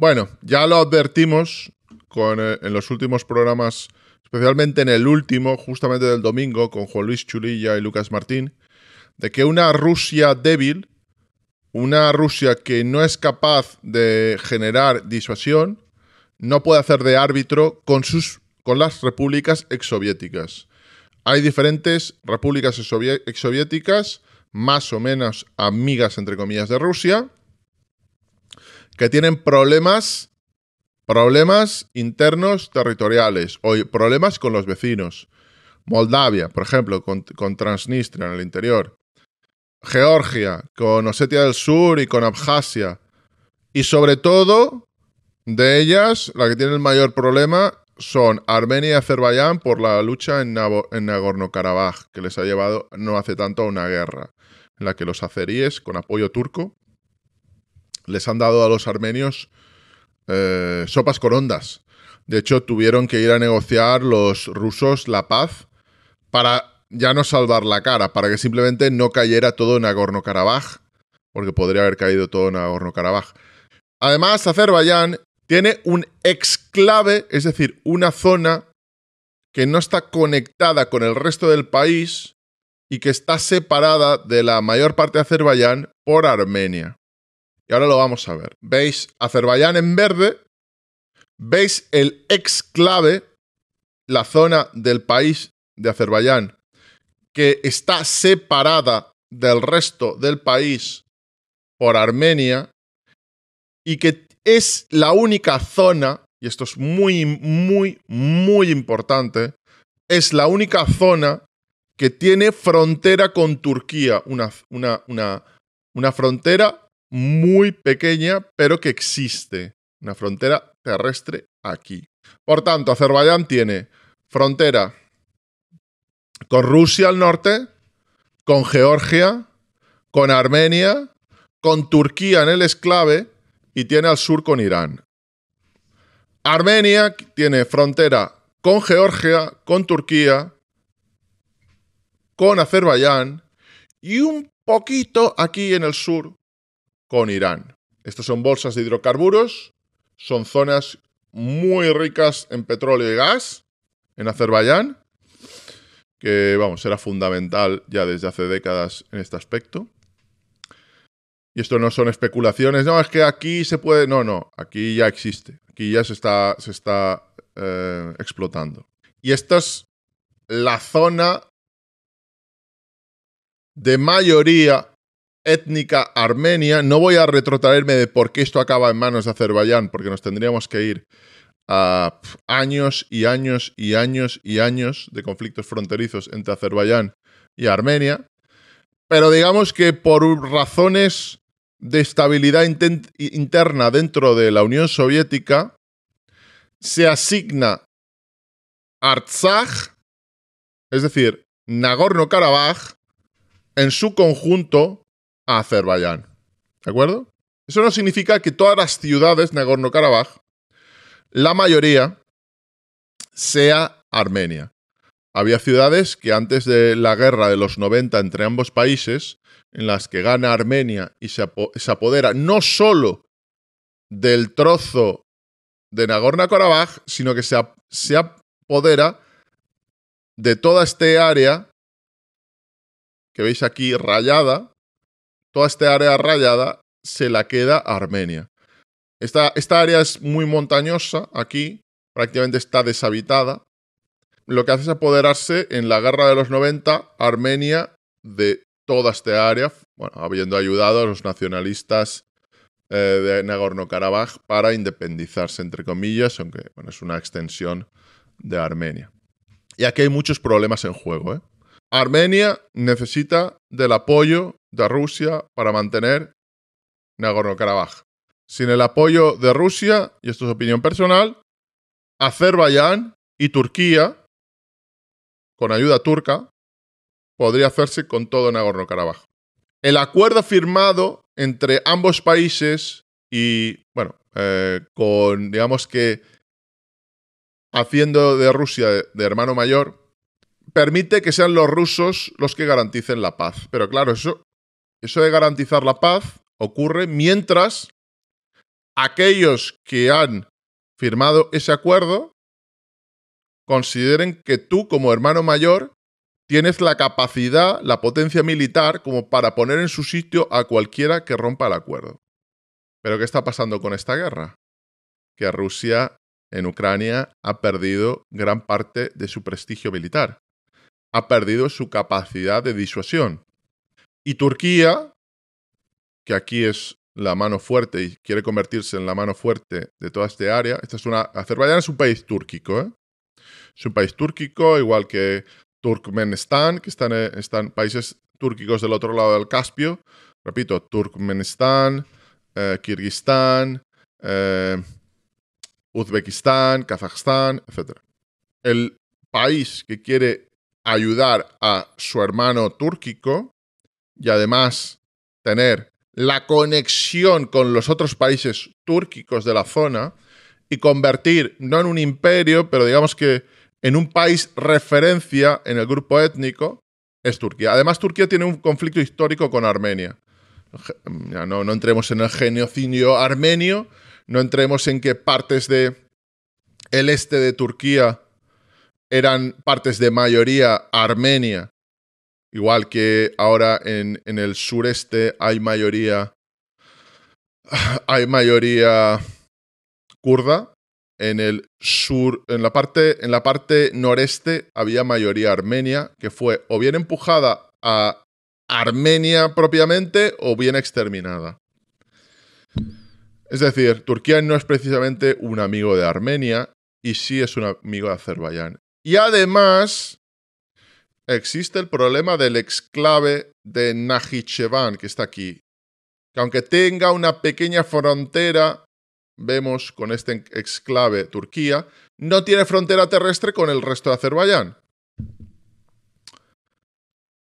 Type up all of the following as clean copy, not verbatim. Bueno, ya lo advertimos en los últimos programas, especialmente en el último, justamente del domingo, con Juan Luis Chulilla y Lucas Martín, de que una Rusia débil, una Rusia que no es capaz de generar disuasión, no puede hacer de árbitro con las repúblicas exsoviéticas. Hay diferentes repúblicas exsoviéticas, más o menos amigas, entre comillas, de Rusia, que tienen problemas internos territoriales o problemas con los vecinos. Moldavia, por ejemplo, con Transnistria en el interior. Georgia, con Osetia del Sur y con Abjasia. Y sobre todo, de ellas, la que tiene el mayor problema son Armenia y Azerbaiyán por la lucha en Nagorno-Karabaj, que les ha llevado no hace tanto a una guerra, en la que los azeríes, con apoyo turco, les han dado a los armenios sopas con ondas. De hecho, tuvieron que ir a negociar los rusos la paz para ya no salvar la cara, para que simplemente no cayera todo en Nagorno-Karabaj, porque podría haber caído todo en Nagorno-Karabaj. Además, Azerbaiyán tiene un exclave, es decir, una zona que no está conectada con el resto del país y que está separada de la mayor parte de Azerbaiyán por Armenia. Y ahora lo vamos a ver. Veis Azerbaiyán en verde, veis el exclave, la zona del país de Azerbaiyán, que está separada del resto del país por Armenia y que es la única zona, y esto es muy, muy, muy importante, es la única zona que tiene frontera con Turquía, una frontera muy pequeña, pero que existe, una frontera terrestre aquí. Por tanto, Azerbaiyán tiene frontera con Rusia al norte, con Georgia, con Armenia, con Turquía en el exclave, y tiene al sur con Irán. Armenia tiene frontera con Georgia, con Turquía, con Azerbaiyán y un poquito aquí en el sur con Irán. Estas son bolsas de hidrocarburos, son zonas muy ricas en petróleo y gas en Azerbaiyán, que vamos, era fundamental ya desde hace décadas en este aspecto. Y esto no son especulaciones, no, es que aquí se puede... No, no, aquí ya existe, aquí ya se está explotando. Y esta es la zona de mayoría étnica armenia. No voy a retrotraerme de por qué esto acaba en manos de Azerbaiyán, porque nos tendríamos que ir a años y años y años y años de conflictos fronterizos entre Azerbaiyán y Armenia. Pero digamos que por razones de estabilidad interna dentro de la Unión Soviética, se asigna Artsaj, es decir, Nagorno-Karabaj, en su conjunto a Azerbaiyán. ¿De acuerdo? Eso no significa que todas las ciudades de Nagorno-Karabaj, la mayoría, sea Armenia. Había ciudades que antes de la guerra de los 90 entre ambos países, en las que gana Armenia y se apodera no solo del trozo de Nagorno-Karabaj, sino que se apodera de toda esta área que veis aquí rayada, toda esta área rayada se la queda a Armenia. Esta área es muy montañosa, aquí prácticamente está deshabitada. Lo que hace es apoderarse en la guerra de los 90 Armenia de toda esta área, bueno, habiendo ayudado a los nacionalistas de Nagorno-Karabaj para independizarse, entre comillas, aunque bueno, es una extensión de Armenia. Y aquí hay muchos problemas en juego, ¿eh? Armenia necesita del apoyo de Rusia para mantener Nagorno-Karabaj. Sin el apoyo de Rusia, y esto es opinión personal, Azerbaiyán y Turquía, con ayuda turca, podría hacerse con todo Nagorno-Karabaj. El acuerdo firmado entre ambos países y, bueno, con, digamos que, haciendo de Rusia de hermano mayor, permite que sean los rusos los que garanticen la paz. Pero claro, eso de garantizar la paz ocurre mientras aquellos que han firmado ese acuerdo consideren que tú, como hermano mayor, tienes la capacidad, la potencia militar como para poner en su sitio a cualquiera que rompa el acuerdo. ¿Pero qué está pasando con esta guerra? Que Rusia en Ucrania ha perdido gran parte de su prestigio militar. Ha perdido su capacidad de disuasión. Y Turquía, que aquí es la mano fuerte y quiere convertirse en la mano fuerte de toda esta área. Azerbaiyán es un país túrquico, ¿eh? Es un país túrquico, igual que Turkmenistán, que están países túrquicos del otro lado del Caspio. Repito, Turkmenistán, Kirguistán, Uzbekistán, Kazajstán, etc. El país que quiere ayudar a su hermano túrquico y además tener la conexión con los otros países túrquicos de la zona y convertir, no en un imperio, pero digamos que en un país referencia en el grupo étnico, es Turquía. Además, Turquía tiene un conflicto histórico con Armenia. No entremos en el genocidio armenio, no entremos en que partes del este de Turquía eran partes de mayoría armenia, igual que ahora en el sureste hay mayoría kurda, en la parte noreste había mayoría armenia, que fue o bien empujada a Armenia propiamente o bien exterminada. Es decir, Turquía no es precisamente un amigo de Armenia y sí es un amigo de Azerbaiyán. Y además existe el problema del exclave de Najicheván, que está aquí. Que aunque tenga una pequeña frontera, vemos con este exclave Turquía, no tiene frontera terrestre con el resto de Azerbaiyán.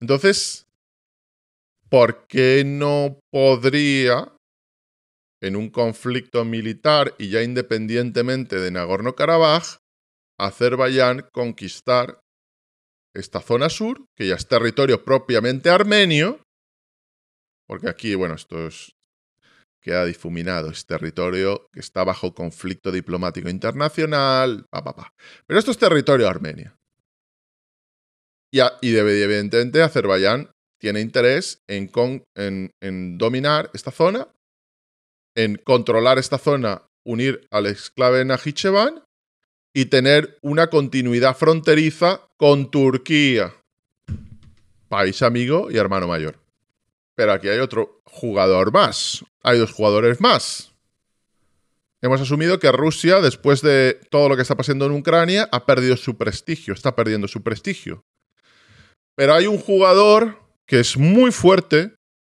Entonces, ¿por qué no podría, en un conflicto militar y ya independientemente de Nagorno-Karabaj, Azerbaiyán conquistar esta zona sur, que ya es territorio propiamente armenio, porque aquí, bueno, queda difuminado, es territorio que está bajo conflicto diplomático internacional, Pero esto es territorio armenio. Y evidentemente Azerbaiyán tiene interés en dominar esta zona, en controlar esta zona, unir al exclave Najicheván, y tener una continuidad fronteriza con Turquía, país amigo y hermano mayor. Pero aquí hay otro jugador más, hay dos jugadores más. Hemos asumido que Rusia, después de todo lo que está pasando en Ucrania, ha perdido su prestigio, está perdiendo su prestigio. Pero hay un jugador que es muy fuerte,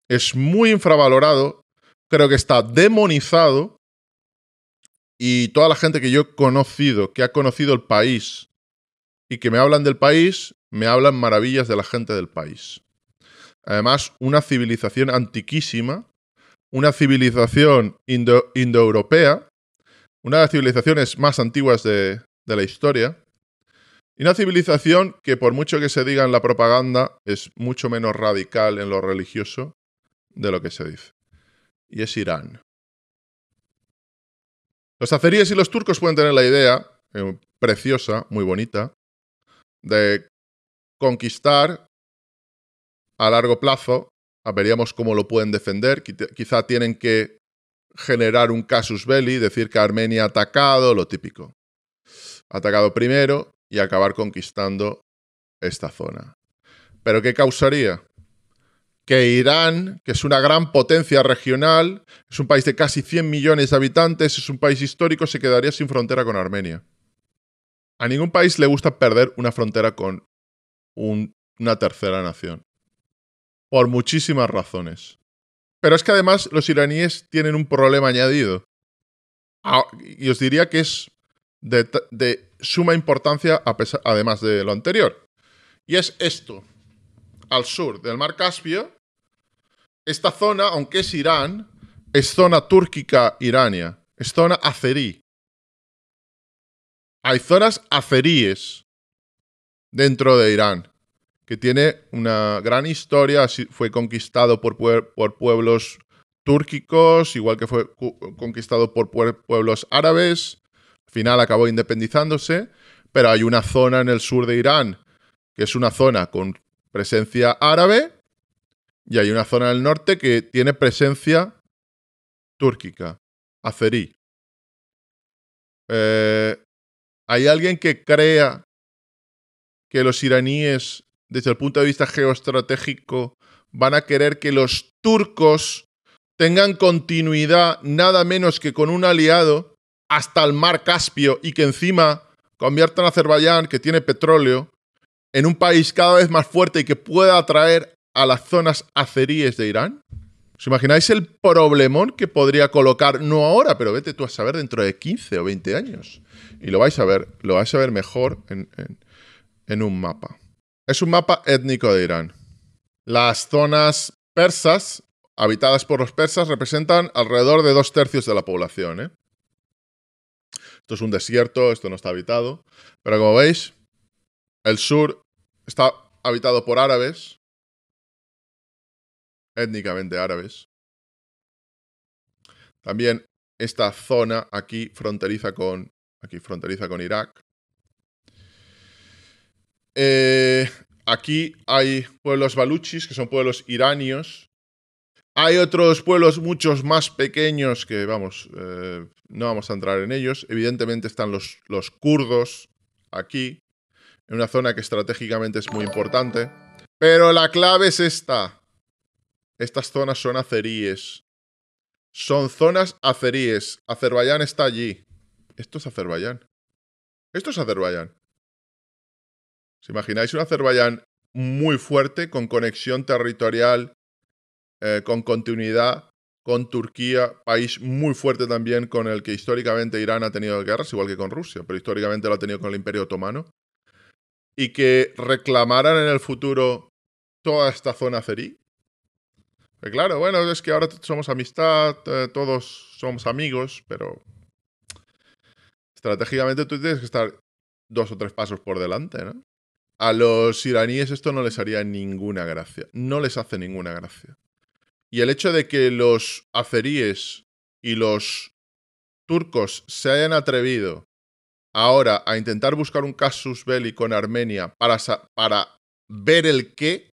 es muy infravalorado, creo que está demonizado. Y toda la gente que yo he conocido, que ha conocido el país y que me hablan del país, me hablan maravillas de la gente del país. Además, una civilización antiquísima, una civilización indoeuropea, una de las civilizaciones más antiguas de la historia, y una civilización que, por mucho que se diga en la propaganda, es mucho menos radical en lo religioso de lo que se dice. Y es Irán. Los azeríes y los turcos pueden tener la idea, preciosa, muy bonita, de conquistar a largo plazo. Veríamos cómo lo pueden defender. Quizá tienen que generar un casus belli, decir que Armenia ha atacado, lo típico. Ha atacado primero y acabar conquistando esta zona. ¿Pero qué causaría? Que Irán, que es una gran potencia regional, es un país de casi 100 millones de habitantes, es un país histórico, se quedaría sin frontera con Armenia. A ningún país le gusta perder una frontera con una tercera nación. Por muchísimas razones. Pero es que además los iraníes tienen un problema añadido. Y os diría que es de suma importancia, además de lo anterior. Y es esto. Al sur del mar Caspio, esta zona, aunque es Irán, es zona túrquica irania, es zona azerí. Hay zonas azeríes dentro de Irán, que tiene una gran historia, fue conquistado por pueblos túrquicos, igual que fue conquistado por pueblos árabes. Al final acabó independizándose, pero hay una zona en el sur de Irán que es una zona con presencia árabe y hay una zona del norte que tiene presencia túrquica, azerí. ¿Hay alguien que crea que los iraníes, desde el punto de vista geoestratégico, van a querer que los turcos tengan continuidad nada menos que con un aliado hasta el mar Caspio y que encima conviertan a Azerbaiyán, que tiene petróleo, en un país cada vez más fuerte y que pueda atraer a las zonas azeríes de Irán? ¿Os imagináis el problemón que podría colocar, no ahora, pero vete tú a saber dentro de 15 o 20 años? Y lo vais a ver mejor en un mapa. Es un mapa étnico de Irán. Las zonas persas, habitadas por los persas, representan alrededor de 2/3 de la población, ¿eh? Esto es un desierto, esto no está habitado. Pero como veis, el sur está habitado por árabes, étnicamente árabes. También esta zona aquí fronteriza con Irak. Aquí hay pueblos baluchis, que son pueblos iranios. Hay otros pueblos muchos más pequeños que, vamos, no vamos a entrar en ellos. Evidentemente están los kurdos aquí, en una zona que estratégicamente es muy importante. Pero la clave es esta. Estas zonas son azeríes. Son zonas azeríes. Azerbaiyán está allí. Esto es Azerbaiyán. Esto es Azerbaiyán. ¿Os imagináis un Azerbaiyán muy fuerte, con conexión territorial, con continuidad con Turquía, país muy fuerte también con el que históricamente Irán ha tenido guerras, igual que con Rusia, pero históricamente lo ha tenido con el Imperio Otomano, y que reclamaran en el futuro toda esta zona azerí? Porque claro, bueno, es que ahora somos amistad, todos somos amigos, pero estratégicamente tú tienes que estar 2 o 3 pasos por delante, ¿no? A los iraníes esto no les haría ninguna gracia. No les hace ninguna gracia. Y el hecho de que los azeríes y los turcos se hayan atrevido ahora a intentar buscar un casus belli con Armenia para ver el qué,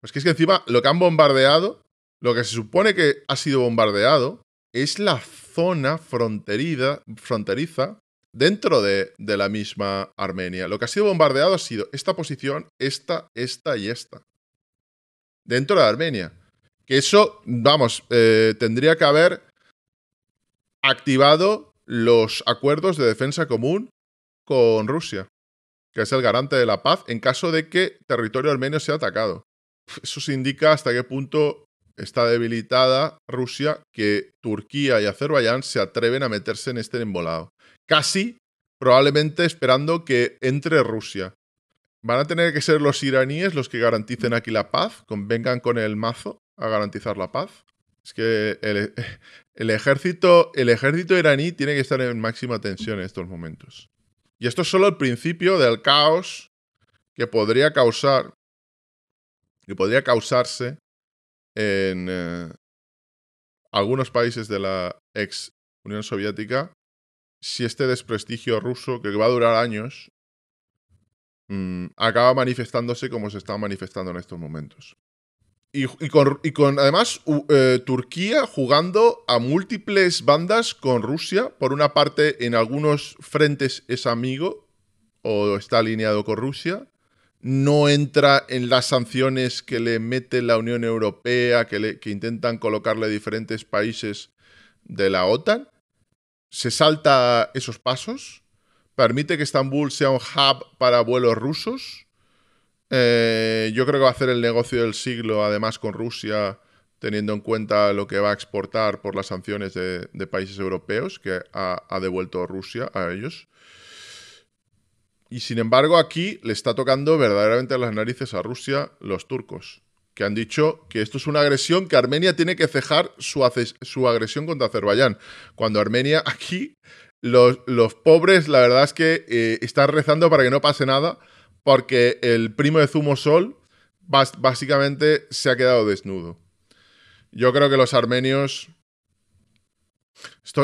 pues que es que encima lo que han bombardeado, lo que se supone que ha sido bombardeado, es la zona fronteriza dentro de la misma Armenia. Lo que ha sido bombardeado ha sido esta posición, esta y esta. Dentro de Armenia. Que eso, vamos, tendría que haber activado los acuerdos de defensa común con Rusia, que es el garante de la paz en caso de que territorio armenio sea atacado. Eso se indica hasta qué punto está debilitada Rusia, que Turquía y Azerbaiyán se atreven a meterse en este embolado. Casi, probablemente esperando que entre Rusia. Van a tener que ser los iraníes los que garanticen aquí la paz, convengan con el mazo a garantizar la paz. Es que el ejército iraní tiene que estar en máxima tensión en estos momentos. Y esto es solo el principio del caos que podría causar, que podría causarse en algunos países de la ex Unión Soviética, si este desprestigio ruso, que va a durar años, acaba manifestándose como se está manifestando en estos momentos. Y con además, Turquía jugando a múltiples bandas con Rusia. Por una parte, en algunos frentes es amigo o está alineado con Rusia. No entra en las sanciones que le mete la Unión Europea, que intentan colocarle diferentes países de la OTAN. Se salta esos pasos, permite que Estambul sea un hub para vuelos rusos. Yo creo que va a hacer el negocio del siglo, además, con Rusia, teniendo en cuenta lo que va a exportar por las sanciones de países europeos que ha devuelto Rusia a ellos. Y sin embargo, aquí le está tocando verdaderamente las narices a Rusia los turcos, que han dicho que esto es una agresión, que Armenia tiene que cejar su agresión contra Azerbaiyán. Cuando Armenia, aquí, los pobres, la verdad es que están rezando para que no pase nada, porque el primo de Zumosol básicamente se ha quedado desnudo. Yo creo que los armenios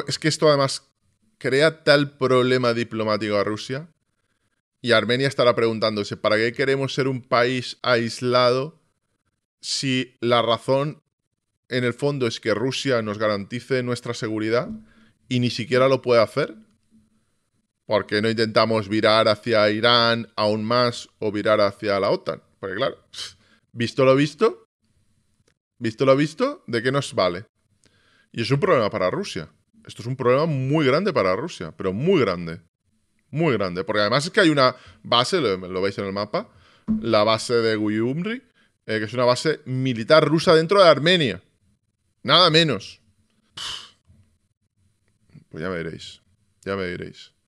Esto además crea tal problema diplomático a Rusia, y Armenia estará preguntándose, ¿para qué queremos ser un país aislado si la razón en el fondo es que Rusia nos garantice nuestra seguridad y ni siquiera lo puede hacer? ¿Por qué no intentamos virar hacia Irán aún más o virar hacia la OTAN? Porque claro, visto lo visto, ¿de qué nos vale? Y es un problema para Rusia. Esto es un problema muy grande para Rusia, pero muy grande. Muy grande, porque además es que hay una base, lo veis en el mapa, la base de Gyumri, que es una base militar rusa dentro de Armenia. Nada menos. Pues ya me diréis.